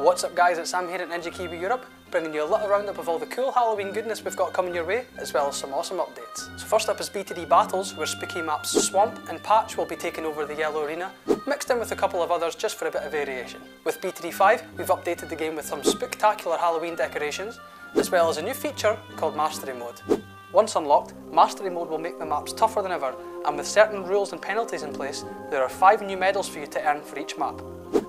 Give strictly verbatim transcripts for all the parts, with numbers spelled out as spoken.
What's up guys, it's Sam here at Ninja Kiwi Europe, bringing you a little roundup of all the cool Halloween goodness we've got coming your way, as well as some awesome updates. So first up is B T D Battles, where Spooky Maps Swamp and Patch will be taking over the yellow arena, mixed in with a couple of others just for a bit of variation. With B T D five, we've updated the game with some spectacular Halloween decorations, as well as a new feature called Mastery Mode. Once unlocked, Mastery Mode will make the maps tougher than ever, and with certain rules and penalties in place, there are five new medals for you to earn for each map.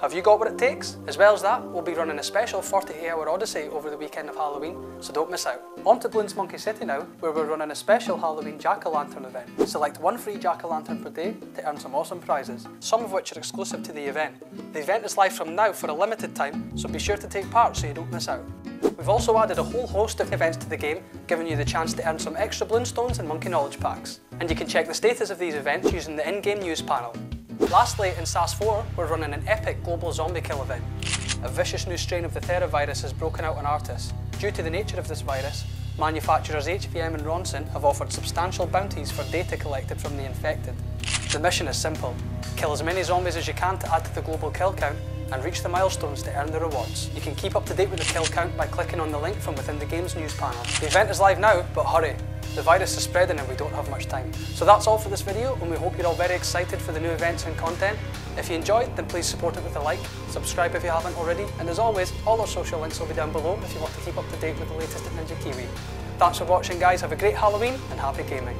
Have you got what it takes? As well as that, we'll be running a special forty-eight hour Odyssey over the weekend of Halloween, so don't miss out. On to Bloons Monkey City now, where we're running a special Halloween Jack O' Lantern event. Select one free Jack O' Lantern per day to earn some awesome prizes, some of which are exclusive to the event. The event is live from now for a limited time, so be sure to take part so you don't miss out. We've also added a whole host of events to the game, giving you the chance to earn some extra Bloonstones and Monkey Knowledge packs. And you can check the status of these events using the in-game news panel. Lastly, in S A S four, we're running an epic global zombie kill event. A vicious new strain of the Thera virus has broken out on Artis. Due to the nature of this virus, manufacturers H V M and Ronson have offered substantial bounties for data collected from the infected. The mission is simple. Kill as many zombies as you can to add to the global kill count and reach the milestones to earn the rewards. You can keep up to date with the kill count by clicking on the link from within the game's news panel. The event is live now, but hurry. The virus is spreading and we don't have much time. So that's all for this video, and we hope you're all very excited for the new events and content. If you enjoyed, then please support it with a like, subscribe if you haven't already, and as always, all our social links will be down below if you want to keep up to date with the latest at Ninja Kiwi. Thanks for watching guys, have a great Halloween and happy gaming.